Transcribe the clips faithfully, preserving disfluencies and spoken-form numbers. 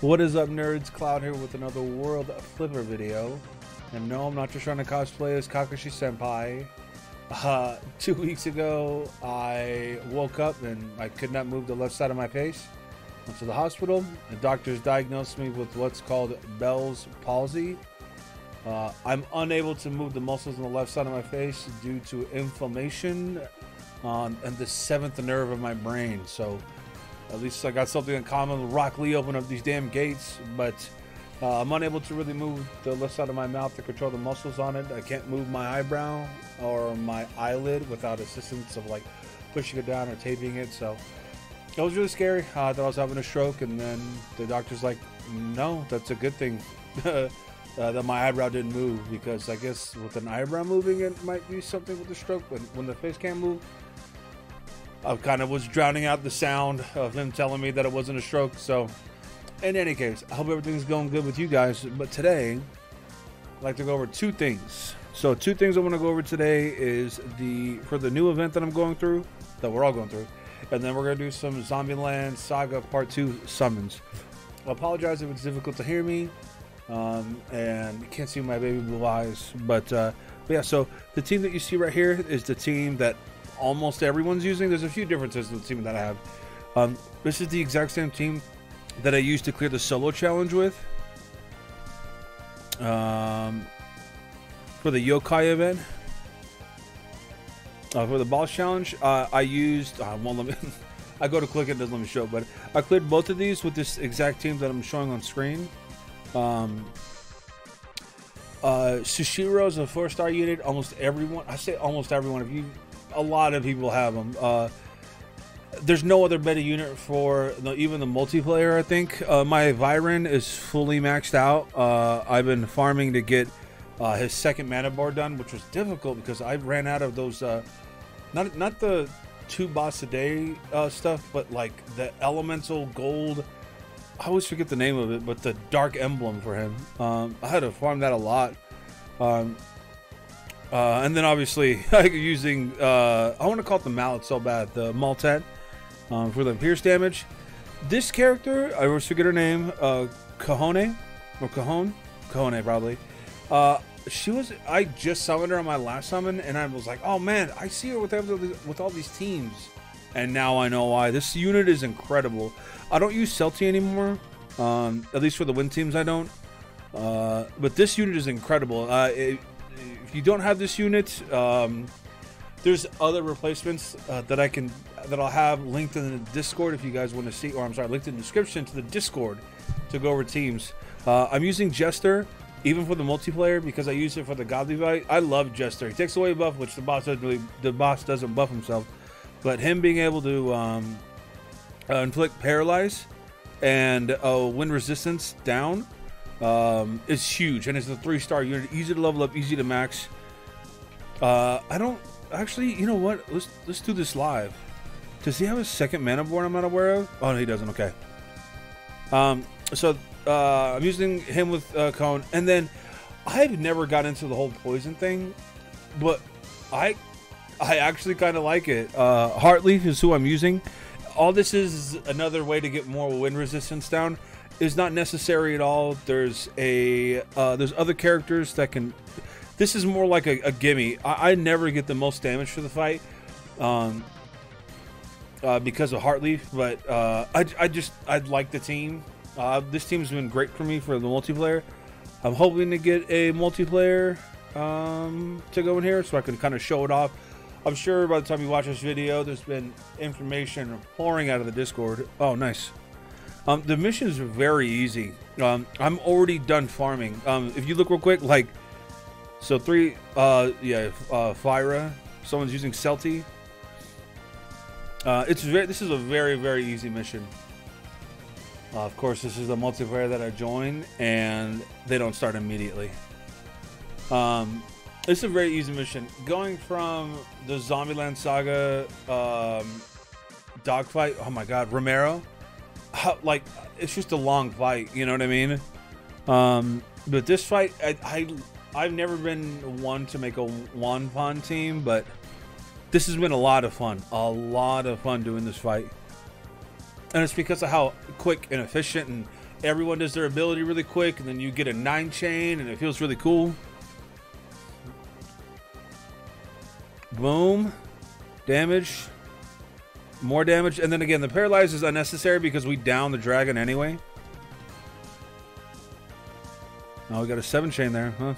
What is up, nerds? Cloud here with another World Flipper video. And no, I'm not just trying to cosplay as Kakashi Senpai. Uh, two weeks ago, I woke up and I could not move the left side of my face. Went to the hospital. The doctors diagnosed me with what's called Bell's palsy. Uh, I'm unable to move the muscles on the left side of my face due to inflammation on um, and the seventh nerve of my brain. So at least I got something in common with Rock Lee opening up these damn gates, but uh, I'm unable to really move the left side of my mouth to control the muscles on it. I can't move my eyebrow or my eyelid without assistance of like pushing it down or taping it. So it was really scary. Uh, I thought I was having a stroke, and then the doctor's like, no, that's a good thing uh, that my eyebrow didn't move, because I guess with an eyebrow moving, it might be something with the stroke, but when the face can't move, I kind of was drowning out the sound of him telling me that it wasn't a stroke. So in any case, I hope everything's going good with you guys. But today, I'd like to go over two things. So two things I want to go over today is the for the new event that I'm going through, that we're all going through. And then we're going to do some Zombieland Saga Part two summons. I apologize if it's difficult to hear me. Um, and you can't see my baby blue eyes. But, uh, but yeah, so the team that you see right here is the team that almost everyone's using. There's a few differences in the team that I have. Um, this is the exact same team that I used to clear the solo challenge with um, for the Yokai event. Uh, for the boss challenge, uh, I used uh, one. Let me, I go to click it, doesn't let me show. But I cleared both of these with this exact team that I'm showing on screen. Um, uh, Sushiro's a four-star unit. Almost everyone, I say almost everyone. If you A lot of people have them. Uh, there's no other better unit for the, even the multiplayer, I think. Uh, my Viren is fully maxed out. Uh, I've been farming to get uh, his second mana bar done, which was difficult because I ran out of those, uh, not, not the two boss a day uh, stuff, but like the elemental gold, I always forget the name of it, but the dark emblem for him. Um, I had to farm that a lot. Um, Uh, and then obviously using, uh, I want to call it the mallet so bad, the Maltet um, for the pierce damage. This character, I always forget her name, uh, Kajone, or Cajon, Kajone probably. Uh, she was, I just summoned her on my last summon, and I was like, oh man, I see her with, with all these teams. And now I know why. This unit is incredible. I don't use Celti anymore, um, at least for the win teams I don't. Uh, but this unit is incredible. Uh, it, If you don't have this unit, um, there's other replacements uh, that I can that I'll have linked in the Discord if you guys want to see, or I'm sorry, linked in the description to the Discord to go over teams. Uh, I'm using Jester even for the multiplayer because I use it for the godly fight. I love Jester. He takes away buff, which the boss doesn't really, the boss doesn't buff himself, but him being able to um, uh, inflict paralyze and uh, wind resistance down. Um, it's huge, and it's a three-star unit. Easy to level up, easy to max. Uh, I don't actually. You know what? Let's let's do this live. Does he have a second mana born? I'm not aware of. Oh, no, he doesn't. Okay. Um. So uh, I'm using him with uh, Cone, and then I've never got into the whole poison thing, but I I actually kind of like it. Uh, Heartleaf is who I'm using. All this is another way to get more wind resistance down. Is not necessary at all. There's a uh, there's other characters that can. This is more like a, a gimme. I, I never get the most damage for the fight um, uh, because of Heartleaf, but uh, I, I just I like the team. Uh, this team's been great for me for the multiplayer. I'm hoping to get a multiplayer um, to go in here so I can kind of show it off. I'm sure by the time you watch this video, there's been information pouring out of the Discord. Oh, nice. Um, the missions are very easy. Um, I'm already done farming. Um, if you look real quick, like, so three, uh, yeah, uh, Fyra, someone's using Celti. Uh, it's very, this is a very, very easy mission. Uh, of course, this is a multiplayer that I join, and they don't start immediately. Um, it's a very easy mission. Going from the Zombieland Saga, um, dogfight, oh my god, Romero. How, like, it's just a long fight, you know what I mean? Um, but this fight, I, I, I've never been one to make a one pawn team, but this has been a lot of fun. A lot of fun doing this fight. And it's because of how quick and efficient and everyone does their ability really quick, and then you get a nine chain, and it feels really cool. Boom. Damage. More damage. And then again, the paralyze is unnecessary because we down the dragon anyway. Oh, we got a seven chain there, huh?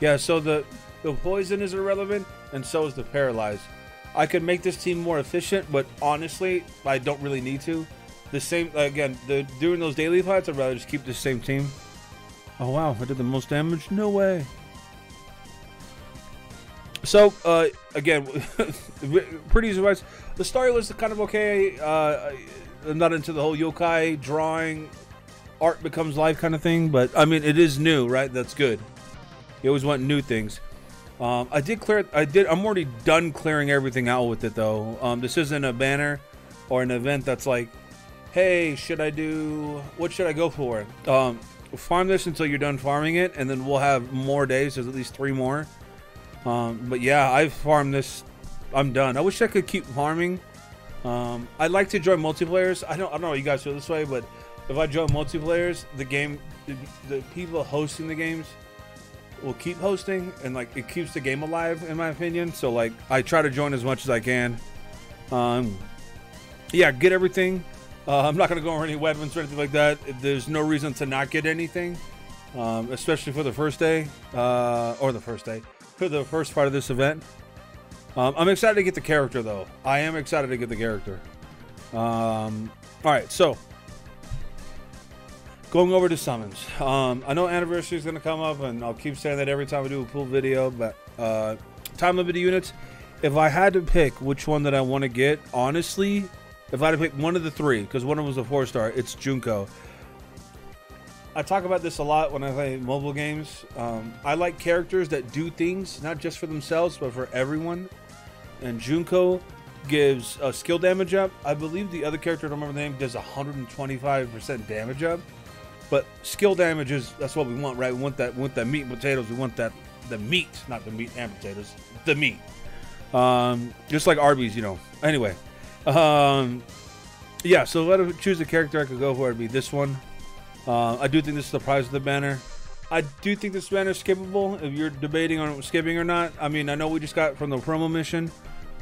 Yeah, so the, the poison is irrelevant, and so is the paralyze. I could make this team more efficient, but honestly, I don't really need to. The same, again, the, doing those daily fights, I'd rather just keep the same team. Oh, wow, I did the most damage? No way. So, uh, again, pretty easy advice. The story was kind of okay. Uh, I'm not into the whole yokai drawing, art becomes life kind of thing, but, I mean, it is new, right? That's good. You always want new things. Um, I did clear, I did, I'm already done clearing everything out with it, though. Um, this isn't a banner or an event that's like, hey, should I do, what should I go for? Um, farm this until you're done farming it, and then we'll have more days. There's at least three more. Um, but yeah, I've farmed this. I'm done. I wish I could keep farming. Um, I like to join multiplayers. I don't, I don't know if you guys feel this way, but if I join multiplayers, the game, the, the people hosting the games will keep hosting, and like it keeps the game alive, in my opinion. So like I try to join as much as I can. Um, yeah, get everything. Uh, I'm not gonna go over any weapons or anything like that. There's no reason to not get anything, um, especially for the first day uh, or the first day. For the first part of this event. Um, I'm excited to get the character, though. I am excited to get the character. Um, Alright, so. Going over to summons. Um, I know anniversary is going to come up, and I'll keep saying that every time I do a pool video, but uh, time limited units. If I had to pick which one that I want to get, honestly, if I had to pick one of the three, because one of them was a four star, it's Junko. I talk about this a lot when I play mobile games. Um, I like characters that do things, not just for themselves, but for everyone. And Junko gives a skill damage up. I believe the other character, I don't remember the name, does one hundred twenty-five percent damage up. But skill damage is, that's what we want, right? We want that, we want that meat and potatoes. We want that, the meat, not the meat and potatoes, the meat. Um, just like Arby's, you know. Anyway. Um, yeah, so if I choose a character I could go for, it'd be this one. Uh, I do think this is the prize of the banner. I do think this banner is skippable if you're debating on skipping or not. I mean, I know we just got from the promo mission.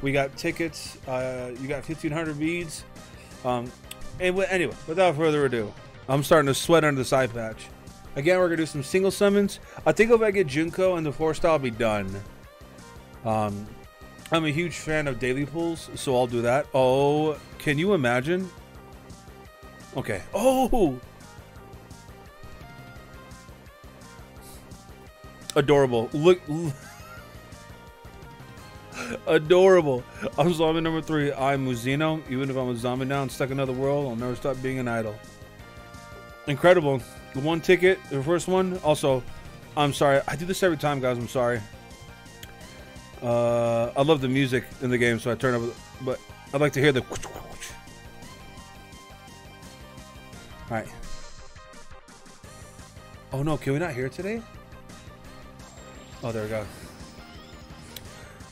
We got tickets. Uh, you got fifteen hundred beads. Um, and anyway, without further ado, I'm starting to sweat under the side patch. Again, we're going to do some single summons. I think if I get Junko and the four star, I'll be done. Um, I'm a huge fan of daily pools, so I'll do that. Oh, can you imagine? Okay. Oh! Adorable. Look. Adorable. I'm zombie number three. I'm Muzino. Even if I'm a zombie now and stuck in another world, I'll never stop being an idol. Incredible. The one ticket, the first one. Also, I'm sorry. I do this every time, guys. I'm sorry. Uh, I love the music in the game, so I turn up. But I'd like to hear the. Alright. Oh no, can we not hear it today? Oh, there we go.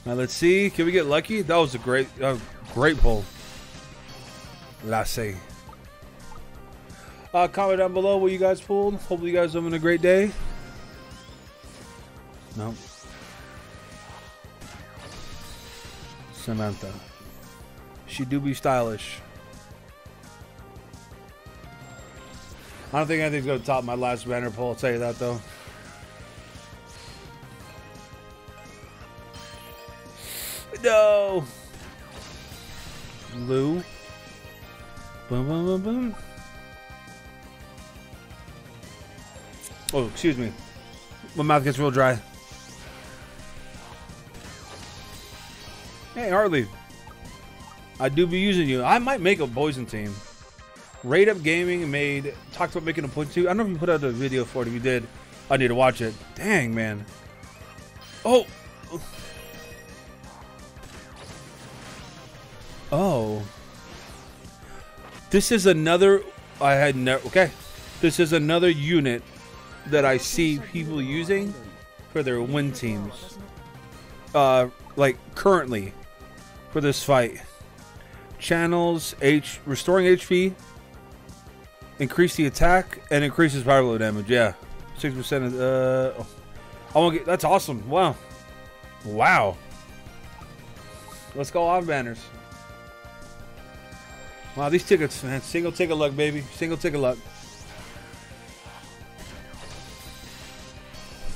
Now let's see. Can we get lucky? That was a great, uh, great pull. Lassie. Uh, comment down below what you guys pulled. Hopefully you guys are having a great day. No. Samantha. She do be stylish. I don't think anything's going to top my last banner pull. I'll tell you that though. No! Lou. Boom, boom, boom, boom. Oh, excuse me. My mouth gets real dry. Hey, Harley. I do be using you. I might make a poison team. Raid Up Gaming made... Talked about making a poison team. I don't know if you put out a video for it. If you did, I need to watch it. Dang, man. Oh! Oh, this is another, I had never, okay. This is another unit that I see people using for their win teams. Uh, like currently for this fight. Channels, H, restoring H P, Increase the attack and increases power blow damage. Yeah, six percent of uh. Oh. I won't get. That's awesome. Wow. Wow. Let's go on banners. Wow, these tickets, man. Single ticket luck, baby. Single ticket luck.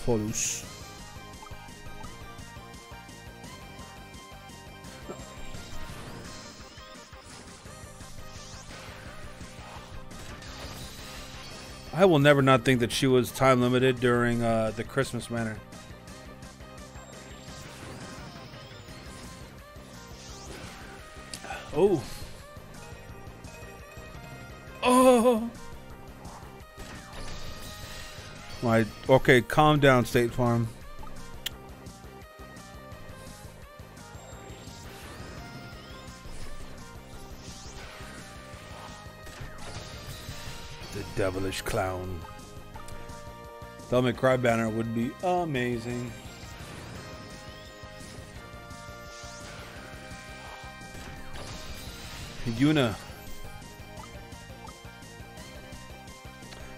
Follows. I will never not think that she was time limited during uh, the Christmas banner. Oh. Oh. My okay, calm down, State Farm. The devilish clown. Tell me cry banner would be amazing. Yuna.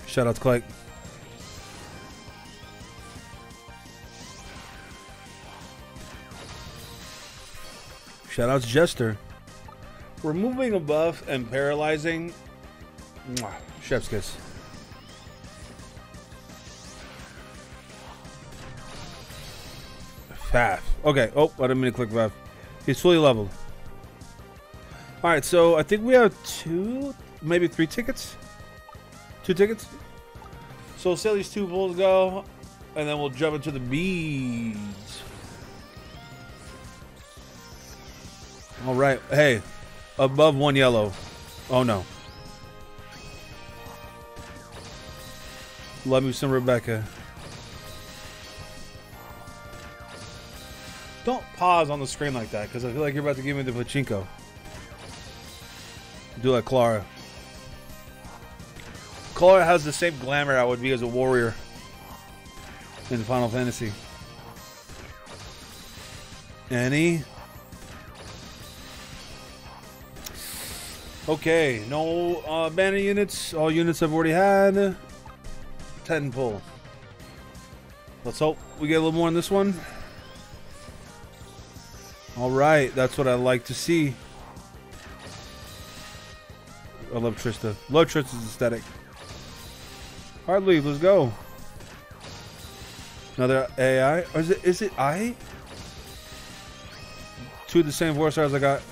Shout out to Clay. Shout out to Jester. Removing a buff and paralyzing. Mwah. Chef's kiss. Faf. Okay. Oh, I didn't mean to click Faf. He's fully leveled. All right, so I think we have two, maybe three tickets. Two tickets. So we'll sell these two bulls go, and then we'll jump into the beads. All right, hey, above one yellow. Oh no. Love me some Rebecca. Don't pause on the screen like that, because I feel like you're about to give me the pachinko. Do like Clara. Clara has the same glamour I would be as a warrior in Final Fantasy. Annie. Okay, no uh, banner units. All units I've already had. ten pull. Let's hope we get a little more on this one. All right, that's what I like to see. I love Trista. Love Trista's aesthetic. Heartleaf, let's go. Another A I. Or is it is it I? Two of the same four stars I got.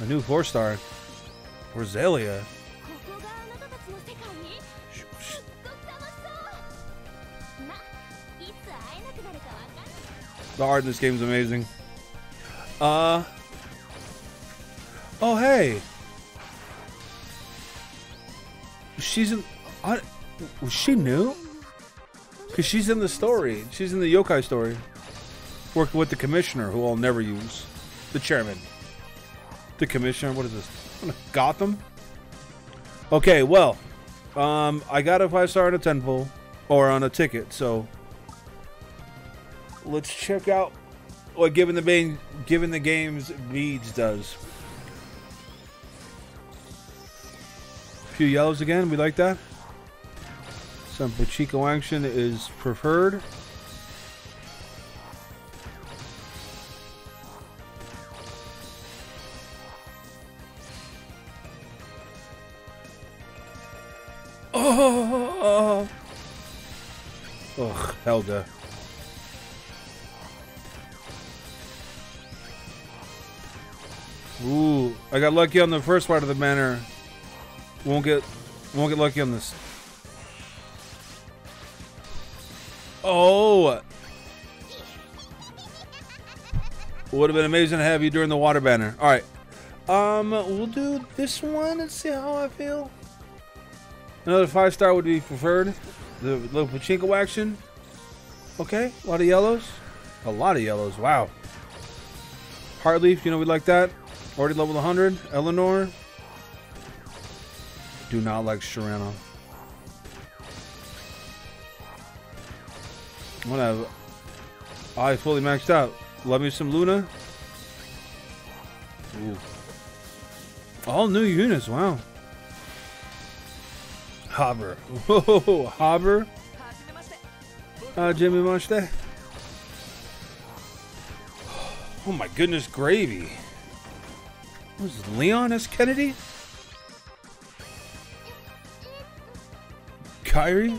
A new four star. Rosalia. The art in this game is amazing. Uh Oh hey. She's in. I, was she new? Because she's in the story. She's in the Yokai story. Working with the commissioner, who I'll never use. The chairman. The commissioner. What is this? Gotham? Okay, well. Um, I got a five star on a ten pull. Or on a ticket, so. Let's check out what Given the, main, given the Game's Beads does. Few yellows again, we like that. Some pachinko action is preferred. Oh, ugh, Helga. Ooh, I got lucky on the first part of the banner. Won't get, won't get lucky on this. Oh! Would have been amazing to have you during the water banner. All right, um, we'll do this one and see how I feel. Another five star would be preferred. The little pachinko action. Okay, a lot of yellows. A lot of yellows. Wow. Heartleaf, you know we like that. Already leveled one hundred. Eleanor. Do not like Sharano. Whatever. I fully maxed out. Love me some Luna. Ooh. All new units. Wow. Harbor. Whoa, Harbor. Hajimemashite. Oh my goodness, gravy. Was this Leon S. Kennedy? Kyrie?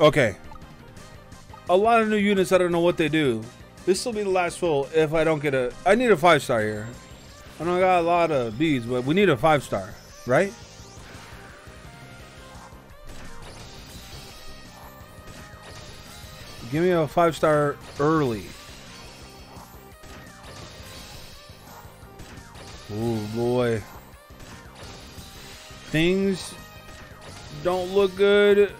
Okay. A lot of new units, I don't know what they do. This will be the last full if I don't get a... I need a five star here. I don't got a lot of bees, but we need a five star, right? Give me a five star early. Oh boy. Things don't look good.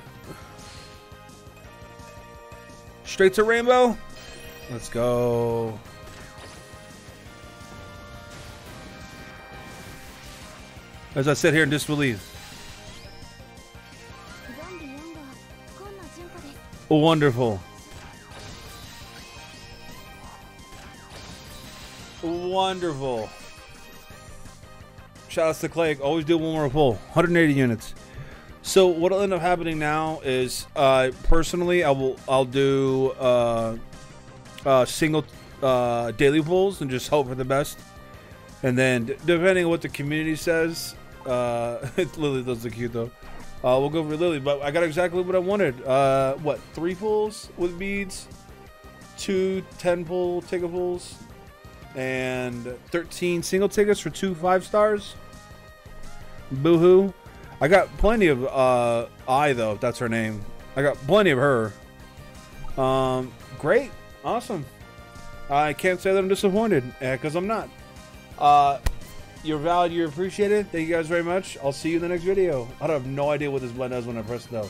Straight to rainbow. Let's go. As I sit here in disbelief. Wonderful. Wonderful. Shout out to Clay. Always do one more pull. one hundred eighty units. So what'll end up happening now is, uh, personally, I will I'll do uh, uh, single uh, daily pulls and just hope for the best. And then depending on what the community says, uh, Lily does look cute though. Uh, we'll go for Lily, but I got exactly what I wanted. Uh, what three pulls with beads, two ten pull ticket pulls, and thirteen single tickets for two five stars. Boohoo. I got plenty of uh I though, if that's her name. I got plenty of her. Um great. Awesome. I can't say that I'm disappointed, because I'm not. Uh you're valid, you're appreciated. Thank you guys very much. I'll see you in the next video. I have no idea what this button does when I press it though.